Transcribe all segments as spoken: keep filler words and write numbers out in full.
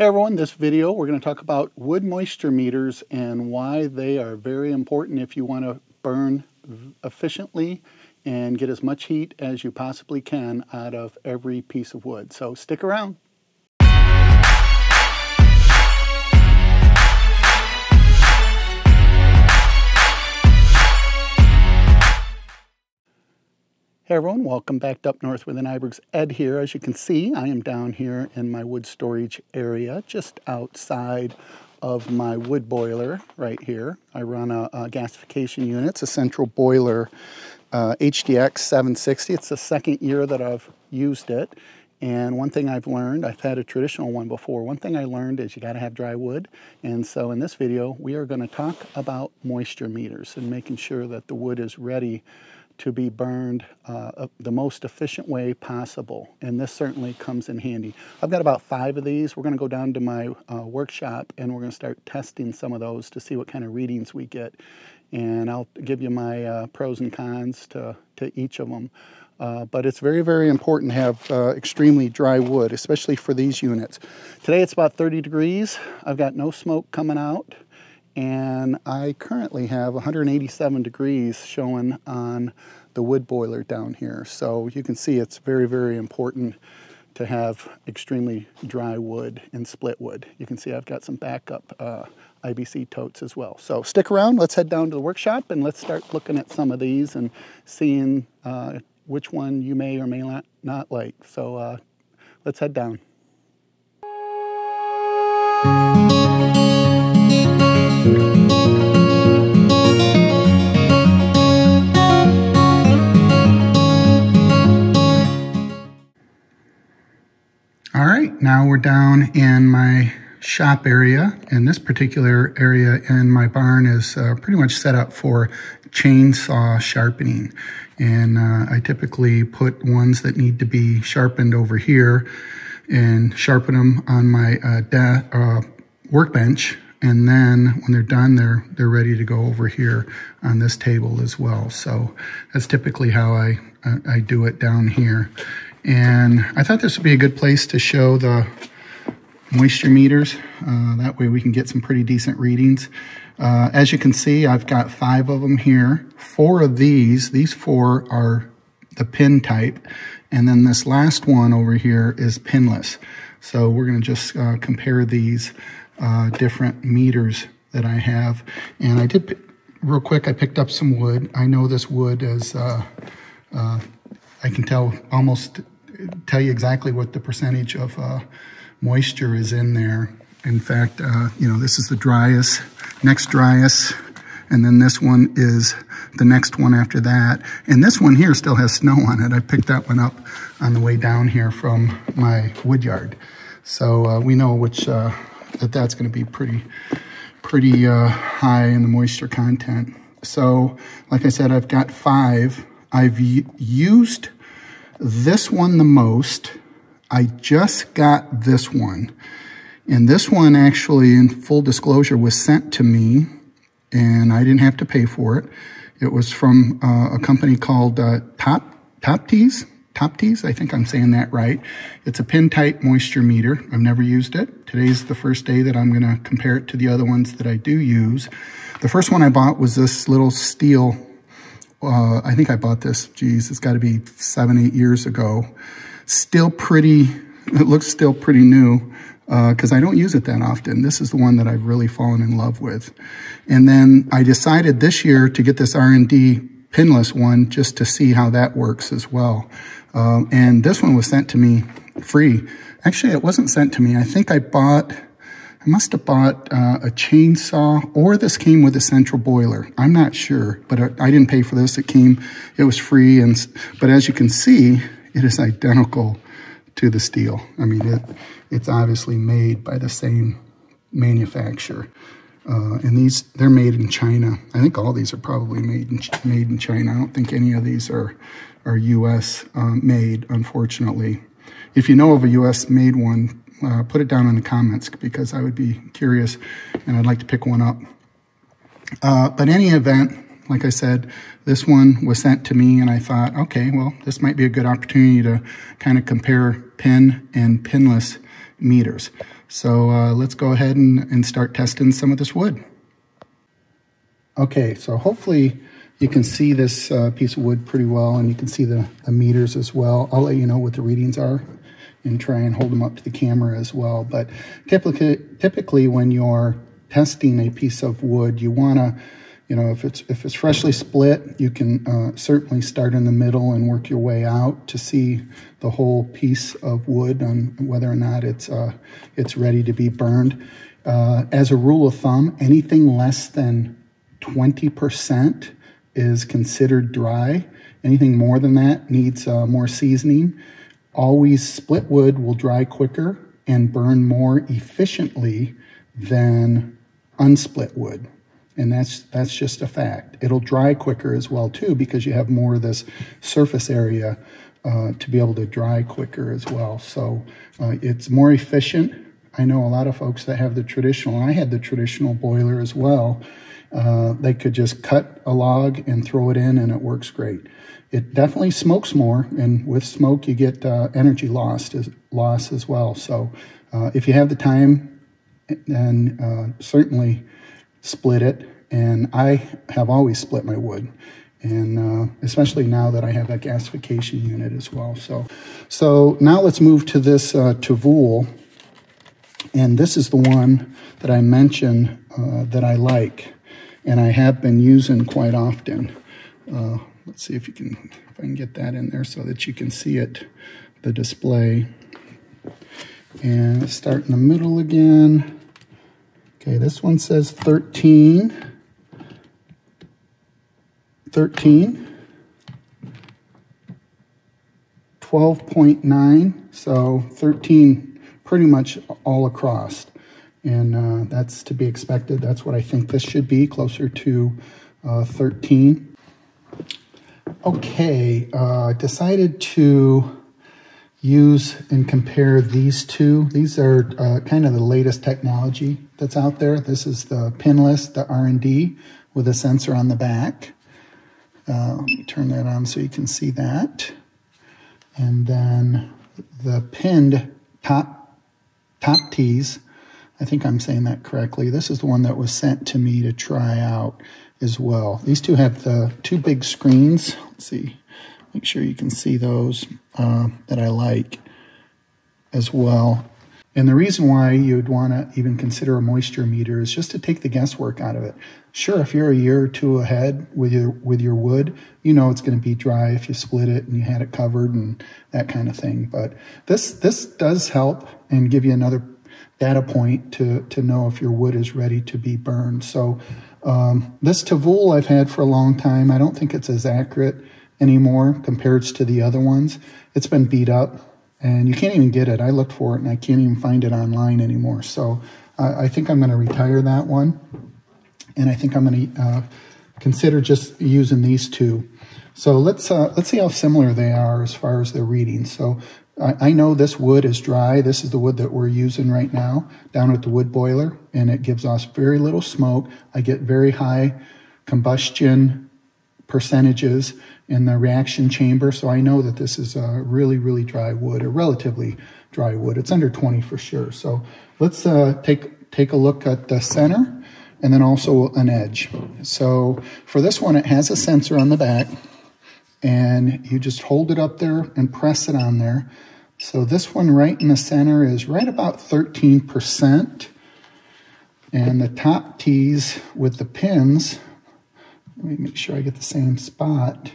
Hey everyone, this video we're going to talk about wood moisture meters and why they are very important if you want to burn efficiently and get as much heat as you possibly can out of every piece of wood. So stick around. Hey everyone, welcome back to Up North with the Nybergs. Ed here. As you can see, I am down here in my wood storage area, just outside of my wood boiler right here. I run a, a gasification unit. It's a central boiler, uh, H D X seven sixty. It's the second year that I've used it. And one thing I've learned, I've had a traditional one before. One thing I learned is you gotta have dry wood. And so in this video, we are gonna talk about moisture meters and making sure that the wood is ready to be burned uh, the most efficient way possible. And this certainly comes in handy. I've got about five of these. We're gonna go down to my uh, workshop and we're gonna start testing some of those to see what kind of readings we get. And I'll give you my uh, pros and cons to, to each of them. Uh, but it's very, very important to have uh, extremely dry wood, especially for these units. Today it's about thirty degrees. I've got no smoke coming out. And I currently have one hundred eighty-seven degrees showing on the wood boiler down here. So you can see it's very, very important to have extremely dry wood and split wood. You can see I've got some backup uh, I B C totes as well. So stick around, let's head down to the workshop and let's start looking at some of these and seeing uh, which one you may or may not, not like. So uh, let's head down. All right, now we're down in my shop area, and this particular area in my barn is uh, pretty much set up for chainsaw sharpening. And uh, I typically put ones that need to be sharpened over here and sharpen them on my uh, da uh, workbench. And then when they're done, they're, they're ready to go over here on this table as well. So that's typically how I, I, I do it down here. And I thought this would be a good place to show the moisture meters. Uh, that way we can get some pretty decent readings. Uh, as you can see, I've got five of them here. Four of these, these four are the pin type. And then this last one over here is pinless. So we're gonna just uh, compare these Uh, different meters that I have. And I did, real quick, I picked up some wood. I know this wood is, uh, uh, I can tell, almost tell you exactly what the percentage of uh, moisture is in there. In fact, uh, you know, this is the driest, next driest, and then this one is the next one after that. And this one here still has snow on it. I picked that one up on the way down here from my wood yard. So uh, we know which, uh, that that's going to be pretty, pretty uh, high in the moisture content. So, like I said, I've got five. I've used this one the most. I just got this one. And this one actually, in full disclosure, was sent to me, and I didn't have to pay for it. It was from uh, a company called uh, Top Toptes. Toptes, I think I'm saying that right. It's a pin-type moisture meter. I've never used it. Today's the first day that I'm gonna compare it to the other ones that I do use. The first one I bought was this little steel, uh, I think I bought this, geez, it's gotta be seven, eight years ago. Still pretty, it looks still pretty new, because uh, I don't use it that often. This is the one that I've really fallen in love with. And then I decided this year to get this R and D pinless one just to see how that works as well. Um, and this one was sent to me free. Actually, it wasn't sent to me. I think I bought, I must have bought uh, a chainsaw, or this came with a central boiler. I'm not sure, but I, I didn't pay for this. It came, it was free. And but as you can see, it is identical to the steel. I mean, it, it's obviously made by the same manufacturer. Uh, and these, they're made in China. I think all these are probably made in, made in China. I don't think any of these are, are U S uh, made, unfortunately. If you know of a U S made one, uh, put it down in the comments, because I would be curious and I'd like to pick one up. Uh, but in any event, like I said, this one was sent to me and I thought, okay, well, this might be a good opportunity to kind of compare pin and pinless meters. So uh, let's go ahead and, and start testing some of this wood. Okay, so hopefully you can see this uh, piece of wood pretty well, and you can see the, the meters as well. I'll let you know what the readings are and try and hold them up to the camera as well. But typically, typically when you're testing a piece of wood, you want to, you know, if it's if it's freshly split, you can uh, certainly start in the middle and work your way out to see the whole piece of wood on whether or not it's uh, it's ready to be burned. Uh, as a rule of thumb, anything less than twenty percent is considered dry. Anything more than that needs uh, more seasoning. Always split wood will dry quicker and burn more efficiently than unsplit wood. And that's that's just a fact. It'll dry quicker as well too, because you have more of this surface area uh, to be able to dry quicker as well. So uh, it's more efficient. I know a lot of folks that have the traditional, I had the traditional boiler as well, Uh, they could just cut a log and throw it in and it works great. It definitely smokes more, and with smoke you get uh, energy lost as, loss as well. So uh, if you have the time, then uh, certainly split it. And I have always split my wood, and uh, especially now that I have that gasification unit as well. So, so now let's move to this uh, Tavool, and this is the one that I mentioned uh, that I like. And I have been using quite often. Uh, let's see if you can, if I can get that in there so that you can see it, the display. And start in the middle again. Okay, this one says thirteen, thirteen, twelve point nine, so thirteen pretty much all across. And uh, that's to be expected. That's what I think this should be, closer to uh, thirteen. Okay, uh, decided to use and compare these two. These are uh, kind of the latest technology that's out there. This is the pinless, the R and D, with a sensor on the back. Uh, let me turn that on so you can see that. And then the pinned top, Toptes. I think I'm saying that correctly. This is the one that was sent to me to try out as well. These two have the two big screens. Let's see, make sure you can see those uh, that I like as well. And the reason why you'd want to even consider a moisture meter is just to take the guesswork out of it. Sure, if you're a year or two ahead with your with your wood, you know it's going to be dry if you split it and you had it covered and that kind of thing. But this this does help and give you another data point to, to know if your wood is ready to be burned. So um, this Tavool I've had for a long time. I don't think it's as accurate anymore compared to the other ones. It's been beat up and you can't even get it. I looked for it and I can't even find it online anymore. So uh, I think I'm gonna retire that one. And I think I'm gonna uh, consider just using these two. So let's, uh, let's see how similar they are as far as their readings. So I know this wood is dry. This is the wood that we're using right now down at the wood boiler, and it gives off very little smoke. I get very high combustion percentages in the reaction chamber, so I know that this is a really, really dry wood, or relatively dry wood. It's under twenty for sure. So let's uh, take, take a look at the center and then also an edge. So for this one, it has a sensor on the back, and you just hold it up there and press it on there. So this one right in the center is right about thirteen percent. And the Toptes with the pins, let me make sure I get the same spot,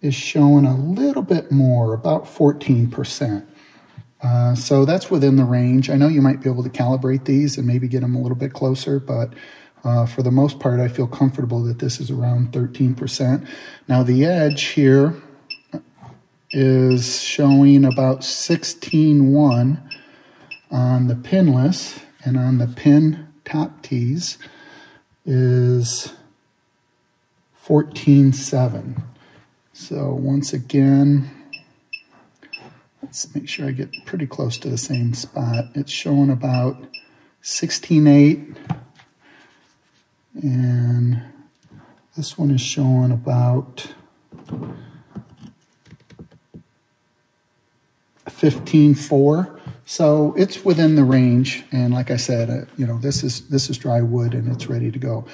is showing a little bit more, about fourteen percent. Uh, so that's within the range. I know you might be able to calibrate these and maybe get them a little bit closer, but uh, for the most part, I feel comfortable that this is around thirteen percent. Now the edge here is showing about sixteen point one on the pinless, and on the pin Toptes is fourteen point seven. So once again, let's make sure I get pretty close to the same spot. It's showing about sixteen point eight. And this one is showing about fifteen point four. So it's within the range, and like I said, uh, you know, this is this is dry wood and it's ready to go.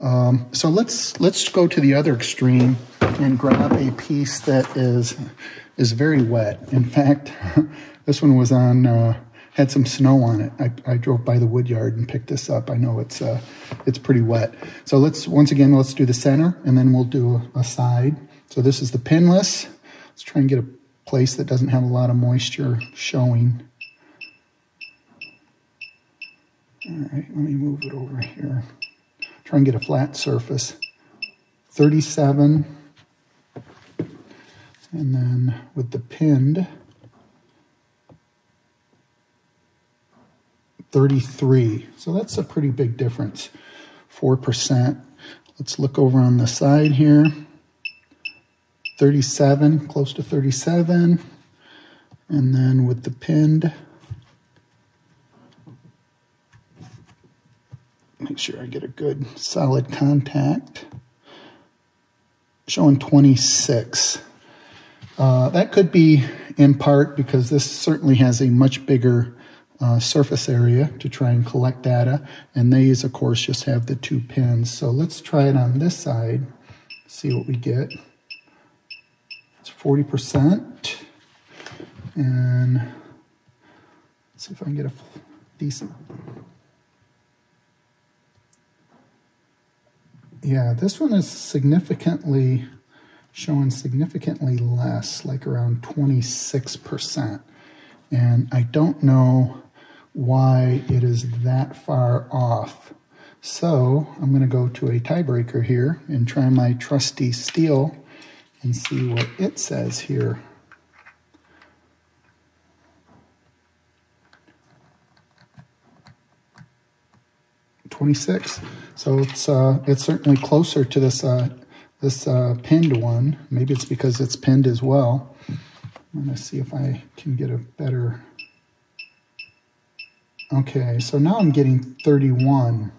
Um, so let's let's go to the other extreme and grab a piece that is is very wet. In fact, this one was on uh, had some snow on it. I, I drove by the wood yard and picked this up. I know it's uh, it's pretty wet. So let's once again let's do the center, and then we'll do a, a side. So this is the pinless. Let's try and get a place that doesn't have a lot of moisture showing. All right, let me move it over here. Try and get a flat surface. thirty-seven. And then with the pinned, thirty-three. So that's a pretty big difference, four percent. Let's look over on the side here. thirty-seven, close to thirty-seven. And then with the pinned, make sure I get a good solid contact. Showing twenty-six. Uh, that could be in part because this certainly has a much bigger uh, surface area to try and collect data. And these, of course, just have the two pins. So let's try it on this side, see what we get. It's forty percent. And let's see if I can get a decent. Yeah, this one is significantly showing significantly less, like around twenty-six percent. And I don't know why it is that far off. So I'm going to go to a tiebreaker here and try my trusty steel and see what it says here. twenty-six. So it's uh, it's certainly closer to this uh, this uh, pinned one. Maybe it's because it's pinned as well. I'm gonna see if I can get a better. Okay, so now I'm getting thirty-one.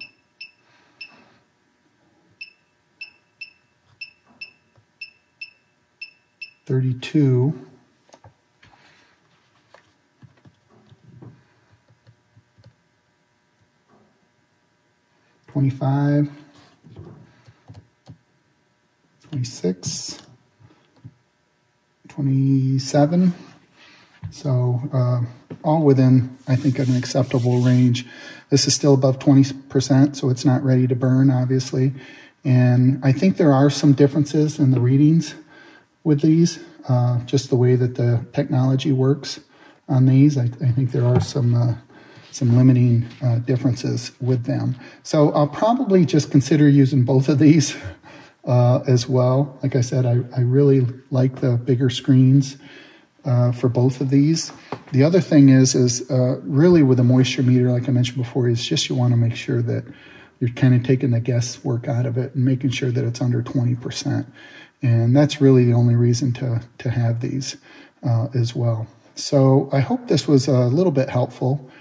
thirty-two. twenty-five, twenty-six, twenty-seven, so uh, all within, I think, an acceptable range. This is still above twenty percent, so it's not ready to burn, obviously. And I think there are some differences in the readings with these, uh, just the way that the technology works on these. I, I think there are some uh, some limiting uh, differences with them. So I'll probably just consider using both of these uh, as well. Like I said, I, I really like the bigger screens uh, for both of these. The other thing is, is uh, really with a moisture meter, like I mentioned before, is just you want to make sure that you're kind of taking the guesswork out of it and making sure that it's under twenty percent. And that's really the only reason to, to have these uh, as well. So I hope this was a little bit helpful.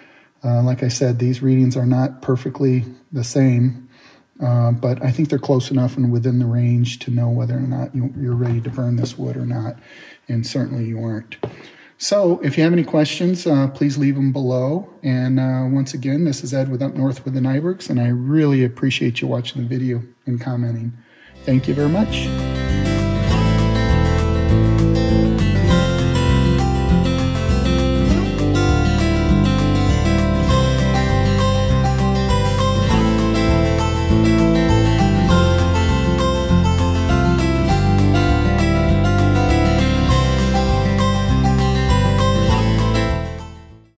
Uh, like I said, these readings are not perfectly the same, uh, but I think they're close enough and within the range to know whether or not you, you're ready to burn this wood or not, and certainly you aren't. So if you have any questions, uh, please leave them below. And uh, once again, this is Ed with UpNorth with the Nybergs, and I really appreciate you watching the video and commenting. Thank you very much.